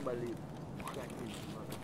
can't believe.